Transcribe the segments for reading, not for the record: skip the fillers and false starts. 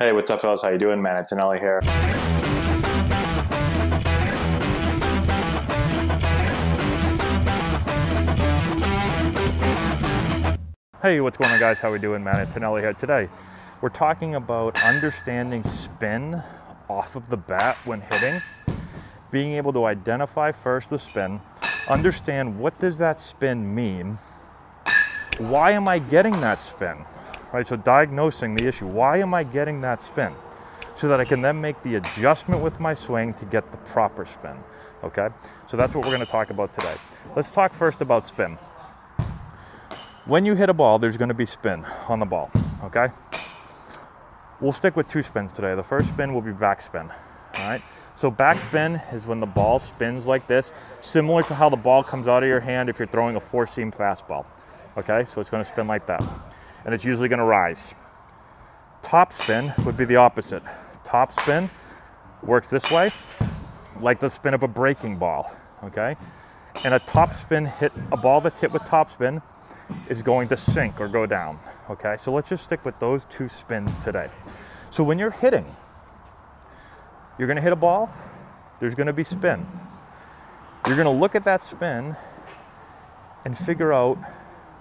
Hey, what's up, fellas? How you doing, man? It's Anelli here. Hey, what's going on, guys? How we doing, man? It's Anelli here. Today, we're talking about understanding spin off of the bat when hitting, being able to identify first the spin, understand what does that spin mean, why am I getting that spin? Right, so diagnosing the issue. Why am I getting that spin? So that I can then make the adjustment with my swing to get the proper spin, okay? So that's what we're gonna talk about today. Let's talk first about spin. When you hit a ball, there's gonna be spin on the ball, okay? We'll stick with two spins today. The first spin will be backspin, all right? So backspin is when the ball spins like this, similar to how the ball comes out of your hand if you're throwing a four-seam fastball, okay? So it's gonna spin like that. And it's usually gonna rise. Top spin would be the opposite. Top spin works this way, like the spin of a breaking ball, okay? And a top spin hit, a ball that's hit with top spin is going to sink or go down, okay? So let's just stick with those two spins today. So when you're hitting, you're gonna hit a ball, there's gonna be spin. You're gonna look at that spin and figure out,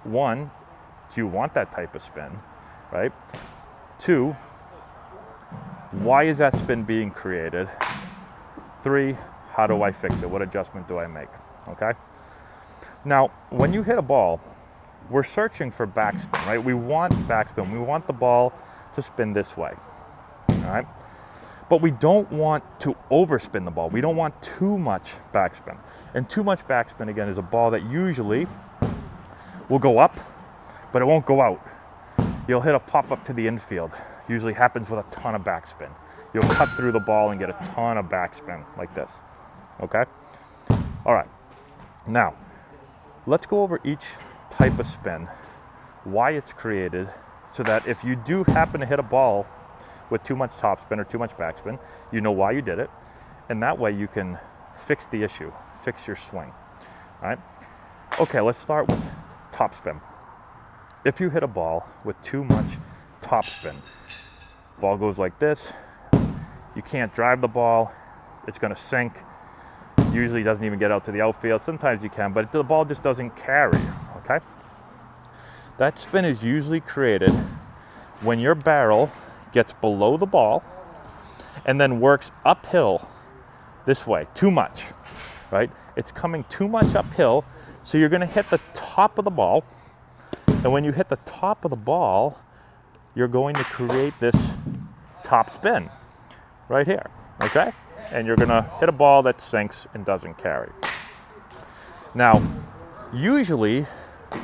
one, do you want that type of spin, right? Two, why is that spin being created? Three, how do I fix it? What adjustment do I make, okay? Now, when you hit a ball, we're searching for backspin, right? We want backspin. We want the ball to spin this way, all right? But we don't want to overspin the ball. We don't want too much backspin. And too much backspin, again, is a ball that usually will go up, but it won't go out. You'll hit a pop-up to the infield. Usually happens with a ton of backspin. You'll cut through the ball and get a ton of backspin like this, okay? All right, now, let's go over each type of spin, why it's created, so that if you do happen to hit a ball with too much topspin or too much backspin, you know why you did it, and that way you can fix the issue, fix your swing, all right? Okay, let's start with topspin. If you hit a ball with too much topspin, ball goes like this, you can't drive the ball, it's gonna sink, usually doesn't even get out to the outfield, sometimes you can, but the ball just doesn't carry, okay? That spin is usually created when your barrel gets below the ball and then works uphill this way, too much, right? It's coming too much uphill, so you're gonna hit the top of the ball. And when you hit the top of the ball, you're going to create this top spin right here, okay? And you're gonna hit a ball that sinks and doesn't carry. Now, usually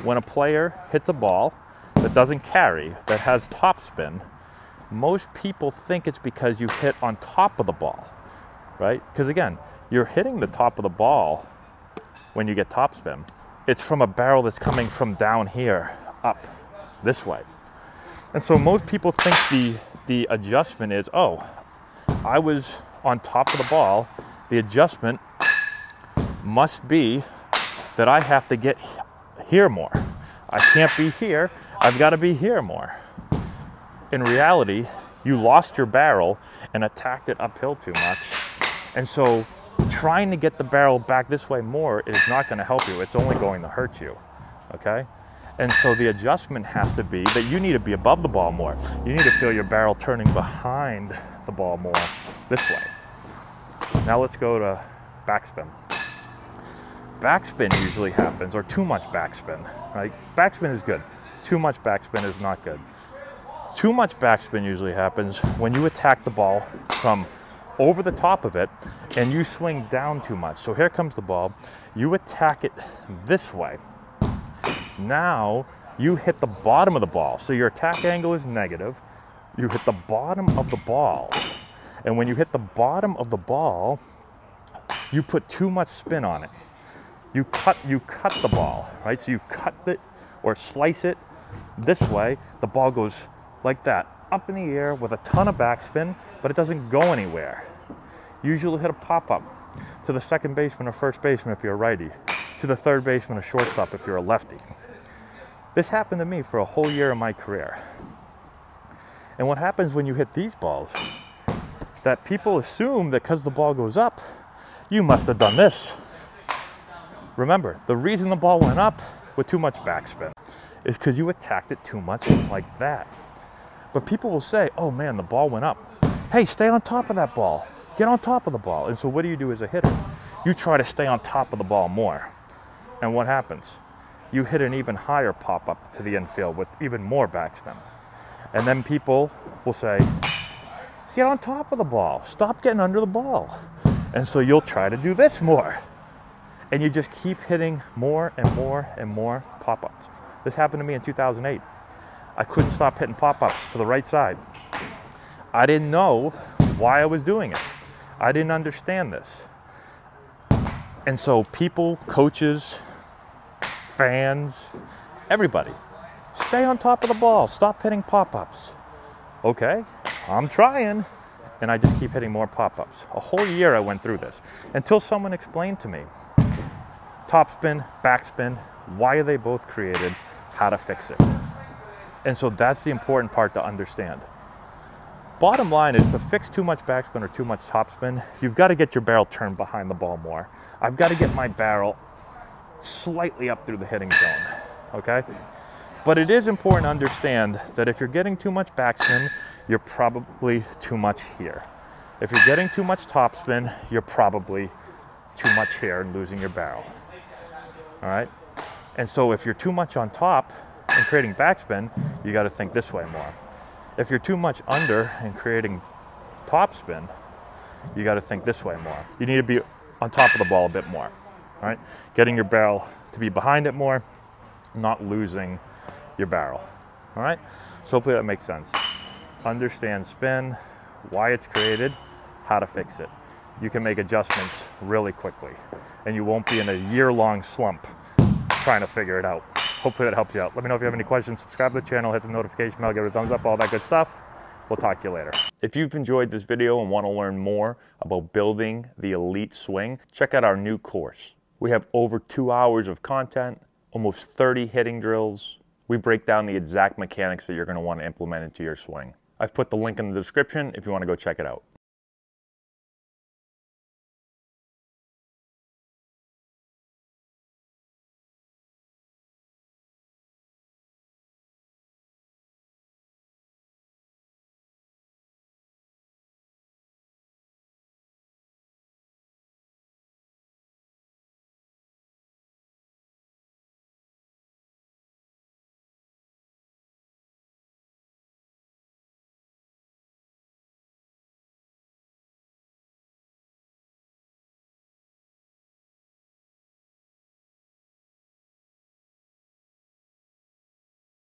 when a player hits a ball that doesn't carry, that has top spin, most people think it's because you hit on top of the ball, right? Because again, you're hitting the top of the ball when you get top spin. It's from a barrel that's coming from down here up this way. And so most people think the adjustment is, oh, I was on top of the ball. The adjustment must be that I have to get here more. I can't be here. I've got to be here more. In reality, you lost your barrel and attacked it uphill too much. And so trying to get the barrel back this way more is not going to help you. It's only going to hurt you, okay? And so the adjustment has to be that you need to be above the ball more. You need to feel your barrel turning behind the ball more this way. Now let's go to backspin. Backspin usually happens, or too much backspin, right? Backspin is good. Too much backspin is not good. Too much backspin usually happens when you attack the ball from over the top of it and you swing down too much. So here comes the ball, you attack it this way. Now you hit the bottom of the ball. So your attack angle is negative. You hit the bottom of the ball. And when you hit the bottom of the ball, you put too much spin on it. You cut the ball, right? So you cut it or slice it this way, the ball goes like that, up in the air with a ton of backspin, but it doesn't go anywhere. Usually hit a pop-up to the second baseman or first baseman if you're a righty, to the third baseman or shortstop if you're a lefty. This happened to me for a whole year of my career. And what happens when you hit these balls, that people assume that because the ball goes up, you must have done this. Remember, the reason the ball went up with too much backspin is because you attacked it too much like that. But people will say, oh man, the ball went up. Hey, stay on top of that ball. Get on top of the ball. And so what do you do as a hitter? You try to stay on top of the ball more. And what happens? You hit an even higher pop-up to the infield with even more backspin. And then people will say, get on top of the ball. Stop getting under the ball. And so you'll try to do this more. And you just keep hitting more and more and more pop-ups. This happened to me in 2008. I couldn't stop hitting pop-ups to the right side. I didn't know why I was doing it. I didn't understand this. And so people, coaches, fans, everybody, stay on top of the ball. Stop hitting pop-ups. Okay, I'm trying. And I just keep hitting more pop-ups. A whole year I went through this until someone explained to me topspin, backspin, why are they both created, how to fix it. And so that's the important part to understand. Bottom line is, to fix too much backspin or too much topspin, you've got to get your barrel turned behind the ball more. I've got to get my barrel slightly up through the hitting zone, okay? But it is important to understand that if you're getting too much backspin, you're probably too much here. If you're getting too much topspin, you're probably too much here and losing your barrel, all right? And so if you're too much on top and creating backspin, you got to think this way more. If you're too much under and creating topspin, you got to think this way more. You need to be on top of the ball a bit more, all right? Getting your barrel to be behind it more, not losing your barrel, all right? So hopefully that makes sense. Understand spin, why it's created, how to fix it. You can make adjustments really quickly, and you won't be in a year-long slump trying to figure it out. Hopefully that helps you out. Let me know if you have any questions. Subscribe to the channel, hit the notification bell, give it a thumbs up, all that good stuff. We'll talk to you later. If you've enjoyed this video and want to learn more about building the elite swing, check out our new course. We have over 2 hours of content, almost 30 hitting drills. We break down the exact mechanics that you're going to want to implement into your swing. I've put the link in the description if you want to go check it out.